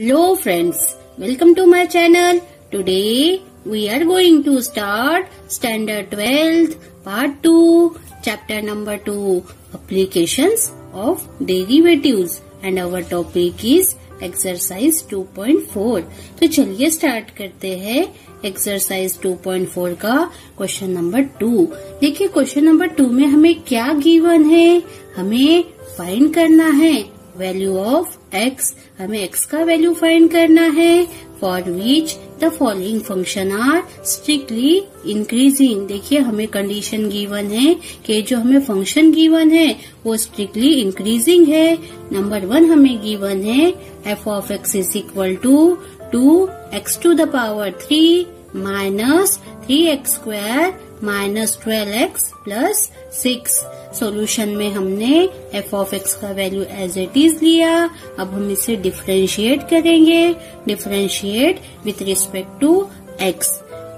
Hello friends, welcome to my channel. Today we are going to start Standard 12th Part 2 Chapter number 2 Applications of Derivatives and our topic is Exercise 2.4. तो चलिए start करते हैं Exercise 2.4 का Question number 2. देखिए Question number 2 में हमें क्या given है? हमें find करना है वैल्यू ऑफ एक्स. हमें एक्स का वैल्यू फाइंड करना है. For which the following function are strictly increasing. देखिए हमें कंडीशन गिवन है कि जो हमें फंक्शन गिवन है वो स्ट्रिक्टली इंक्रीजिंग है. नंबर वन हमें गिवन है f of x is equal to 2x⁴ minus 3x² minus 12x plus 6. Solution में हमने एफ ऑफ एक्स का वैल्यू एज इट इज लिया. अब हम इसे डिफ्रेंशिएट करेंगे. Differentiate with respect to x.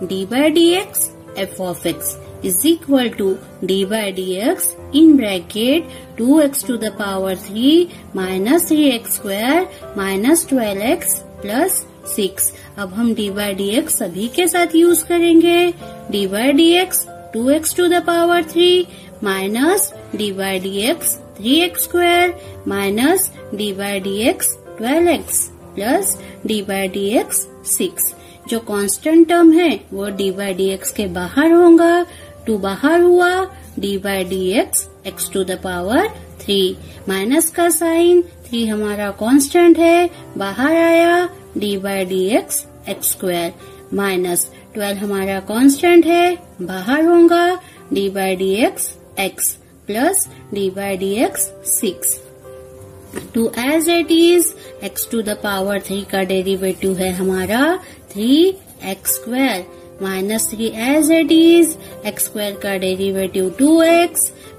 D by d x f of x is equal to d by d x in bracket 2x³ minus 3x² minus 12x plus 6. अब हम D by d x सभी के साथ use करेंगे. D by d x 2x³ minus d by d x 3x² minus d by d x 12x plus d by d x 6. जो constant term है वो D by d x के बाहर होगा. 2 बाहर हुआ. D by d x x³ minus का sign 3 हमारा कांस्टेंट है बाहर आया. D by d x x² minus 12 हमारा कांस्टेंट है बाहर होगा. D by d x x plus d by d x 6. 2 as it is x³ का डेरिवेटिव है हमारा 3x² minus 3 as it is x² का derivative 2x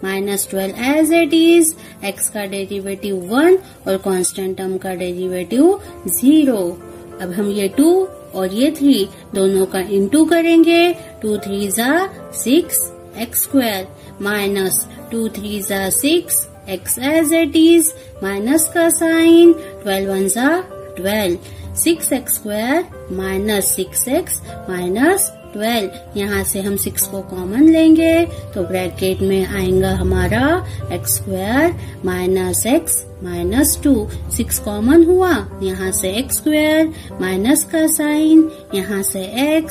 minus 12 as it is x का derivative 1 और कांस्टेंट टर्म का derivative 0. अब हम ये 2 और ये 3 दोनों का इंटू करेंगे. 2 3 जा 6x² माइनस 2 3 जा 6 x as it is minus का साइन 12 1 जा 12 6x² माइनस 6x माइनस 12. यहाँ से हम 6 को कॉमन लेंगे तो ब्रैकेट में आएगा हमारा x² minus x minus 2. 6 common हुआ. यहाँ से x² माइनस का साइन यहाँ से x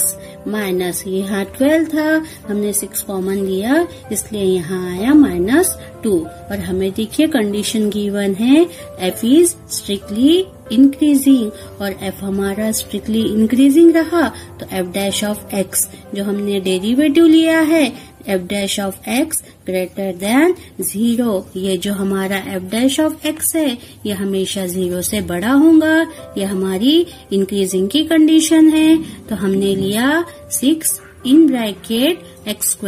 माइनस यहाँ 12 था हमने 6 कॉमन लिया इसलिए यहाँ आया माइनस 2. और हमें देखिए कंडीशन गिवन है f इज स्ट्रिक्टली इंक्रीजिंग और f हमारा स्ट्रिक्टली इंक्रीजिंग रहा तो f डैश ऑफ x जो हमने डेरिवेटिव लिया है f dash of x greater than 0. ये जो हमारा f डैश ऑफ x है ये हमेशा 0 से बड़ा होगा. ये हमारी इंक्रीजिंग की कंडीशन है तो हमने लिया 6 in bracket x²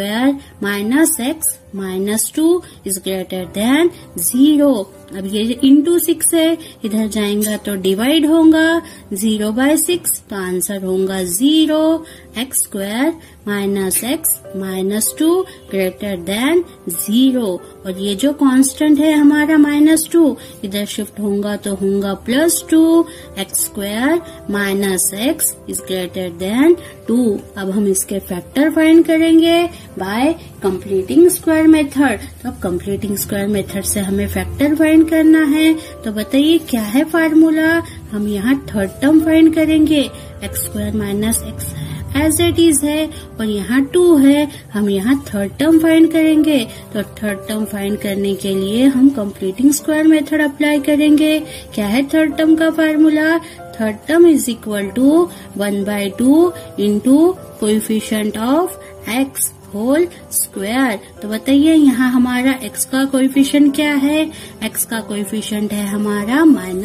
minus x minus 2 is greater than 0. अब ये इंटू 6 है इधर जाएगा तो डिवाइड होगा 0/6 तो आंसर होगा 0. x² minus x minus 2 greater than 0. और ये जो कांस्टेंट है हमारा -2 इधर शिफ्ट होगा तो होगा +2 x² minus x is greater than 2. अब हम इसके फैक्टर फाइंड करेंगे बाय कंप्लीटिंग स्क्वायर मेथड. तो अब कंप्लीटिंग स्क्वायर मेथड से हमें फैक्टर फाइंड करना है तो बताइए क्या है फार्मूला. हम यहाँ 3rd टर्म फाइंड करेंगे. x² minus x as it is है और यहाँ 2 है. हम यहाँ 3rd टर्म फाइंड करेंगे तो 3rd टर्म फाइंड करने के लिए हम कंप्लीटिंग स्क्वायर मेथड अप्लाई करेंगे. क्या है 3rd टर्म का formula. 3rd term is equal to 1/2 into coefficient of x whole square. तो बताइए यहाँ हमारा x का कोएफिशिएंट क्या है. x का कोएफिशिएंट है हमारा -1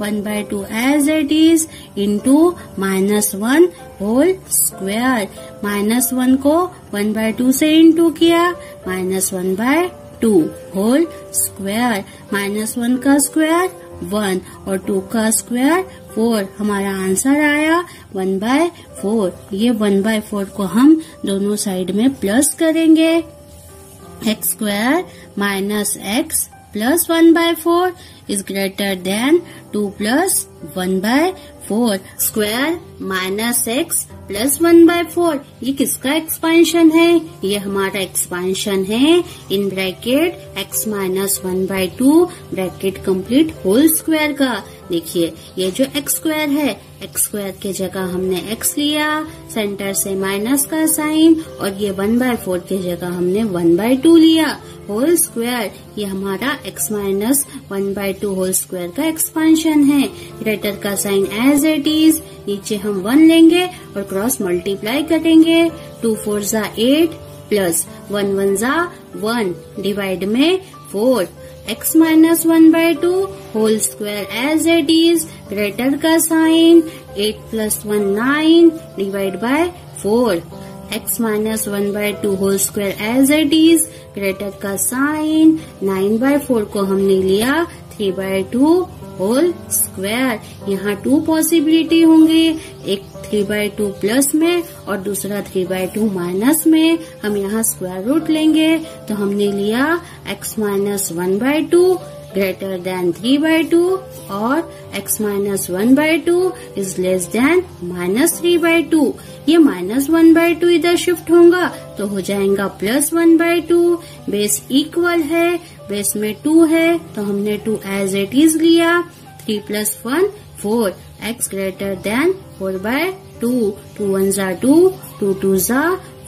1/2 as it is into -1 whole square. -1 को 1/2 से इंटू किया -1/2 होल स्क्वायर. -1 का स्क्वायर 1 और 2 का स्क्वायर 4. हमारा आंसर आया 1/4. ये 1/4 को हम दोनों साइड में प्लस करेंगे. x² minus x plus 1 by 4 is greater than 2 plus 1 by 4 square minus x plus 1 by 4. ये किसका एक्सपेंशन है? ये हमारा एक्सपेंशन है in bracket x minus 1 by 2 bracket complete whole square का. देखिए ये जो एक्स स्क्वायर है, एक्स स्क्वायर की जगह हमने एक्स लिया, सेंटर से माइनस का साइन, और ये 1 बाय 4 की जगह हमने 1 बाय 2 लिया होल स्क्वायर. ये हमारा x minus 1 by 2 whole square का एक्सपेंशन है. ग्रेटर का साइन एज इट इज, नीचे हम 1 लेंगे और क्रॉस मल्टीप्लाई करेंगे. 2 4 जा 8 प्लस 1 1 जा 1 डिवाइड में 4. x minus 1 by 2 whole square as it is, greater का sign 8 plus 1 9 divide by 4. x minus 1 by 2 whole square as it is, greater का साइन 9 बाय 4 को हमने लिया 3 बाय 2 होल स्क्वायर. यहाँ 2 पॉसिबिलिटी होंगे, एक 3 बाय 2 प्लस में और दूसरा 3 बाय 2 माइनस में. हम यहाँ स्क्वायर रूट लेंगे तो हमने लिया x minus 1 by 2 greater than 3 by 2 और x minus 1 by 2 is less than minus 3 by 2. ये माइनस 1 बाय 2 इधर शिफ्ट होगा तो हो जाएगा प्लस 1 बाय 2. बेस इक्वल है, बेस में 2 है तो हमने 2 एज इट इज लिया. 3 plus 1 4 x greater than 4 by 2. 2 1 जा 2 2 2 जा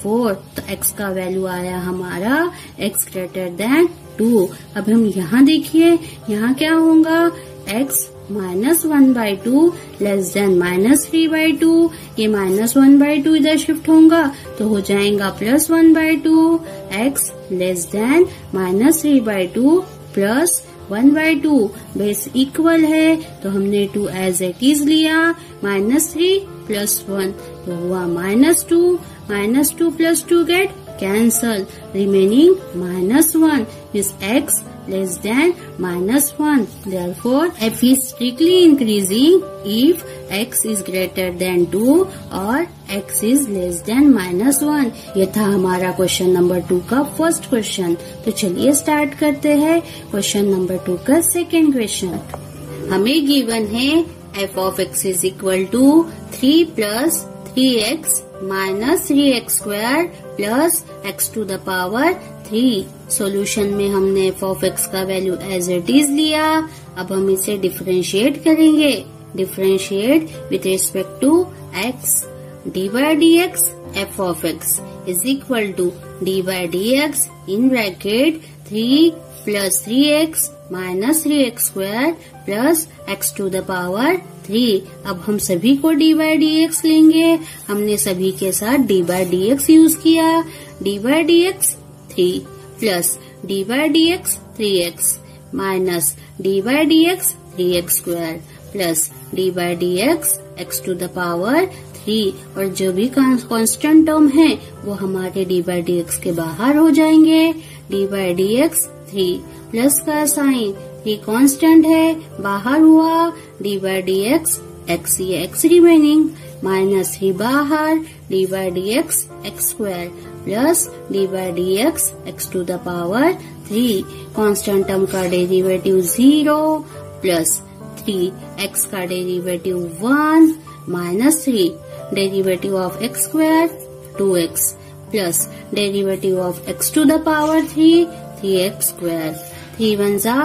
4. तो x का वैल्यू आया हमारा x ग्रेटर देन 2. अब हम यहाँ देखिए यहाँ क्या होगा, x minus 1 by 2 less than minus 3 by 2. ये माइनस 1 बाय 2 इधर शिफ्ट होगा तो हो जाएगा plus 1 by 2. X less than minus 3 by 2 plus 1 by 2. Base equal है तो हमने 2 एज इट इज लिया. माइनस 3 प्लस 1 तो हुआ minus 2. Minus 2 plus 2 get cancel, remaining minus 1 is x less than minus 1. Therefore, f is strictly increasing if x is greater than 2 or x is less than minus 1. ये था हमारा question number 2 का first question. तो चलिए start करते हैं question number 2 का second question. हमें गिवन है f of x is equal to 3 plus 3x minus 3x square plus x to the power 3. Solution में हमने f ऑफ x का वैल्यू एज इट इज लिया. अब हम इसे डिफरेंशिएट करेंगे. Differentiate with respect to x. D by d x f of x is equal to d by d x in bracket 3 प्लस 3x minus 3x square plus x to the power 3. अब हम सभी को D by d x लेंगे. हमने सभी के साथ d by d x use किया. D by d x 3 plus d by d x 3x minus d by d x 3x square plus d by d x to the power 3. और जो भी constant term है वो हमारे d by d x के बाहर हो जाएंगे. D by d x 3 plus का साइन 3 कांस्टेंट है, बाहर हुआ d by d x x, ये एक्स रिमेनिंग माइनस 3 बाहर d by d x x square plus d by d x to the power 3. Constant term का derivative 0 plus 3x का derivative 1 minus 3 derivative of x square 2x plus derivative of x to the power 3 3x square. 3 1 जा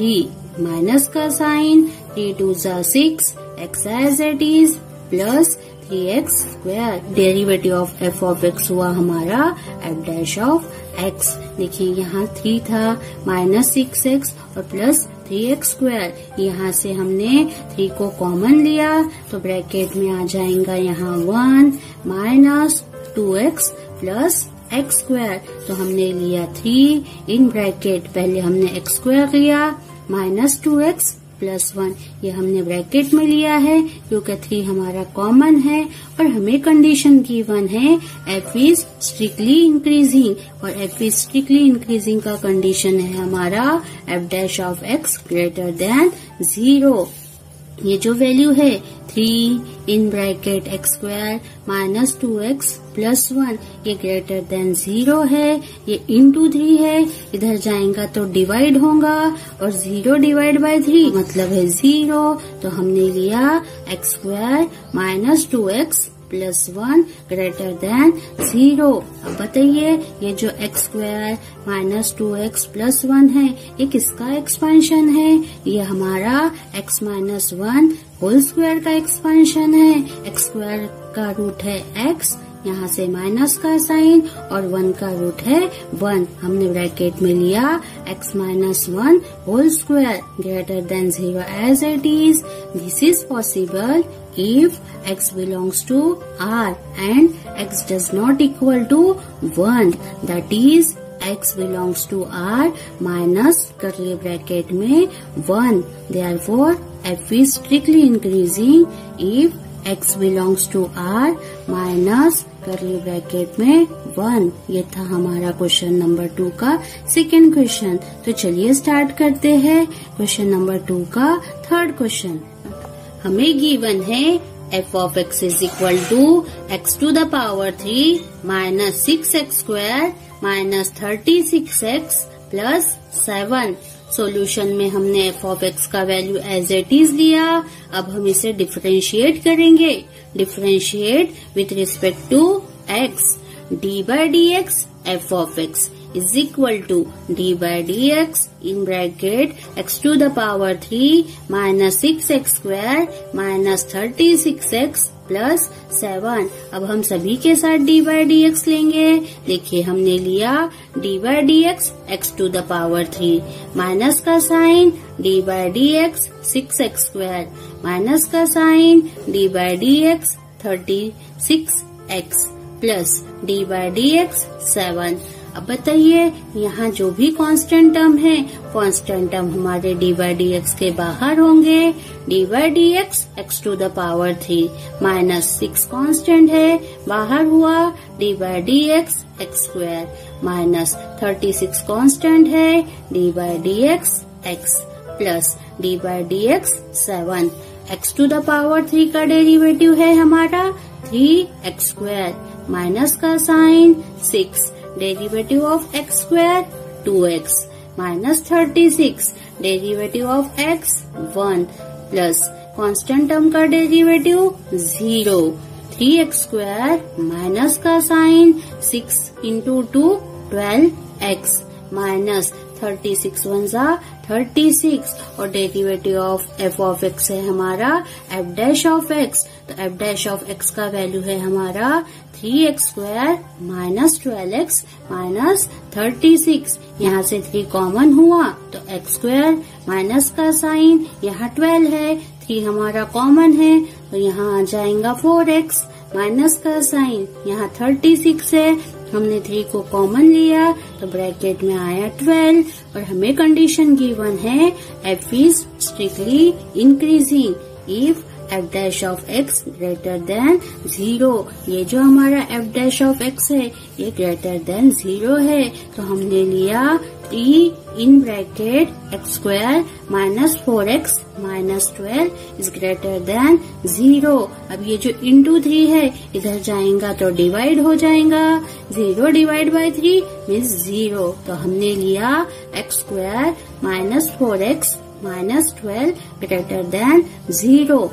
3 minus का sign 3 2 जा 6 x as it is plus 3x square. Derivative of f of x हुआ हमारा f dash of x. देखिए यहाँ 3 था minus 6x और plus 3x square. यहाँ से हमने 3 को कॉमन लिया तो ब्रैकेट में आ जाएगा यहाँ 1 minus 2x plus x square. तो हमने लिया 3 इन ब्रैकेट, पहले हमने x स्क्वायर लिया माइनस 2x प्लस 1. ये हमने ब्रैकेट में लिया है क्योंकि 3 हमारा कॉमन है और हमें कंडीशन गिवन है f इज स्ट्रिक्टली इंक्रीजिंग, और f इज स्ट्रिक्टली इंक्रीजिंग का कंडीशन है हमारा f dash of x greater than 0. ये जो वैल्यू है 3 in bracket x square minus 2x plus 1 ये ग्रेटर देन 0 है, ये इंटू 3 है, इधर जाएगा तो डिवाइड होगा और 0 डिवाइड बाय 3 मतलब है 0। तो हमने लिया x square minus 2x plus 1 greater than 0। अब बताइए ये जो x square minus 2x plus 1 है ये किसका एक्सपेंशन है? ये हमारा x माइनस 1 होल स्क्वायर का एक्सपेंशन है। एक्स स्क्वायर का रूट है x, यहाँ से माइनस का साइन, और 1 का रूट है 1। हमने ब्रैकेट में लिया x minus 1 whole square greater than 0 as it is. This is possible if x belongs to R and x does not equal to 1, that is x belongs to R minus curly bracket में 1. Therefore f is strictly increasing if x belongs to R minus curly bracket में 1. ये था हमारा question number 2 का second question. तो चलिए start करते हैं क्वेश्चन नंबर 2 का थर्ड क्वेश्चन। हमें गिवन है f of x is equal to x to the power 3 minus 6x स्क्वायर माइनस 36x प्लस 7। सोल्यूशन में हमने एफ ऑफ एक्स का वैल्यू एज इट इज लिया। अब हम इसे डिफ्रेंशिएट करेंगे, differentiate with respect to x। D by d x f of x is equal to d by dx in bracket x to the power 3 minus 6x square minus 36x plus 7। अब हम सभी के साथ d by dx लेंगे। देखिए हमने लिया d by dx x to the power 3 minus का sign d by dx 6x square minus का sign d by dx 36x plus d by dx 7। अब बताइए यहाँ जो भी कांस्टेंट टर्म है, कांस्टेंट टर्म हमारे डी बाई डी एक्स के बाहर होंगे। D by d x x to the power 3 minus 6 constant है, बाहर हुआ d by d x x square minus 36 constant है d by d x x plus d by d x 7। X to the power 3 का derivative है हमारा 3x स्क्वायर minus का sign 6 derivative of x square 2x minus 36 derivative of x 1 plus constant term का derivative 0 3x स्क्वायर minus का sign 6 into 2 12x minus 36 वनजा 36 और derivative of f of x है हमारा एफ डैश ऑफ एक्स। तो एफ डैश ऑफ एक्स का value है हमारा 3x स्क्वायर माइनस 12x माइनस 36। यहाँ से 3 कॉमन हुआ तो x स्क्वायर माइनस का साइन, यहाँ 12 है, 3 हमारा कॉमन है तो यहाँ आ जाएगा 4x माइनस का साइन, यहाँ 36 है, हमने 3 को कॉमन लिया तो ब्रैकेट में आया 12। और हमें कंडीशन गिवन है f is strictly increasing if f dash of x greater than 0। ये जो हमारा f डैश ऑफ x है ये ग्रेटर देन 0 है। तो हमने लिया t in bracket x square minus 4x minus 12 is greater than 0। अब ये जो इंटू 3 है इधर जाएगा तो डिवाइड हो जाएगा, 0 डिवाइड बाय 3 मीन्स 0। तो हमने लिया x square minus 4x minus 12 greater than 0।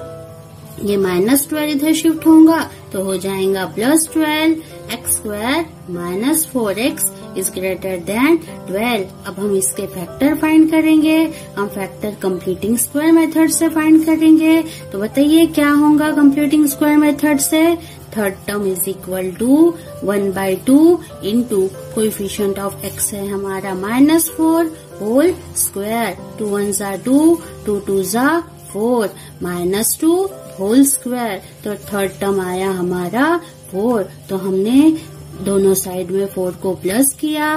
ये माइनस 12 इधर शिफ्ट होगा तो हो जाएगा plus 12 x square minus 4x is greater than 12। अब हम इसके फैक्टर फाइंड करेंगे, हम फैक्टर कंप्लीटिंग स्क्वायर मेथड से फाइंड करेंगे। तो बताइए क्या होगा कंप्लीटिंग स्क्वायर मेथड से? Third term is equal to 1/2 into coefficient of x है हमारा minus 4 whole square 2 1 2 2 2 4 minus 2 whole square. तो थर्ड टर्म आया हमारा 4। तो हमने दोनों साइड में 4 को प्लस किया,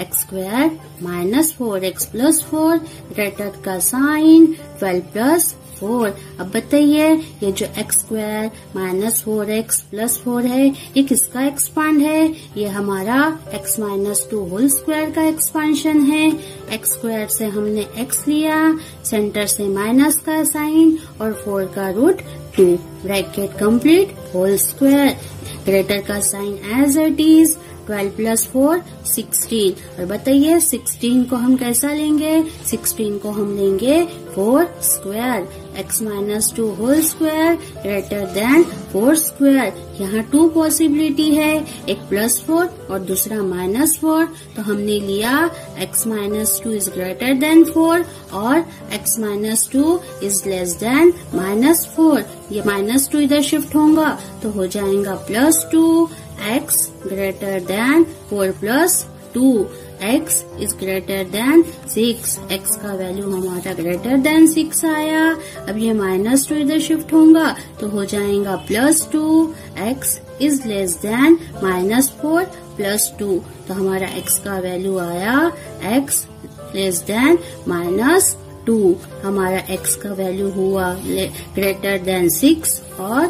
x square minus 4x plus 4 greater का साइन 12 प्लस 4। अब बताइए ये जो x square minus 4x plus 4 है ये किसका एक्सपांड है? ये हमारा x माइनस 2 होल स्क्वायर का एक्सपांशन है। एक्स स्क्वायर से हमने x लिया, सेंटर से माइनस का साइन और 4 का root 2, bracket complete whole square, greater का sign as it is. 12 plus 4 16। और बताइए 16 को हम कैसा लेंगे? 16 को हम लेंगे 4 square, x minus 2 whole square greater than 4 square. यहाँ 2 पॉसिबिलिटी है, एक प्लस 4 और दूसरा माइनस 4, तो हमने लिया x minus 2 is greater than 4 और x minus 2 is less than minus 4। ये माइनस 2 इधर शिफ्ट होगा तो हो जाएगा plus 2 x greater than 4 plus 2 x is greater than 6। x का वैल्यू हमारा greater than 6 आया। अब ये माइनस 2 इधर शिफ्ट होगा तो हो जाएगा plus 2 x is less than minus 4 plus 2, तो हमारा x का वैल्यू आया x less than माइनस 2। हमारा x का वैल्यू हुआ greater than 6 और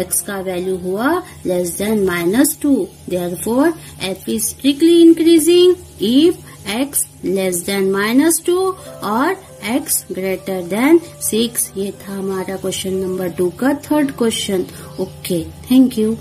x का वैल्यू हुआ less than minus 2। Therefore f is strictly increasing if x less than minus 2 और x ग्रेटर देन 6। ये था हमारा क्वेश्चन नंबर 2 का third question. Okay, thank you.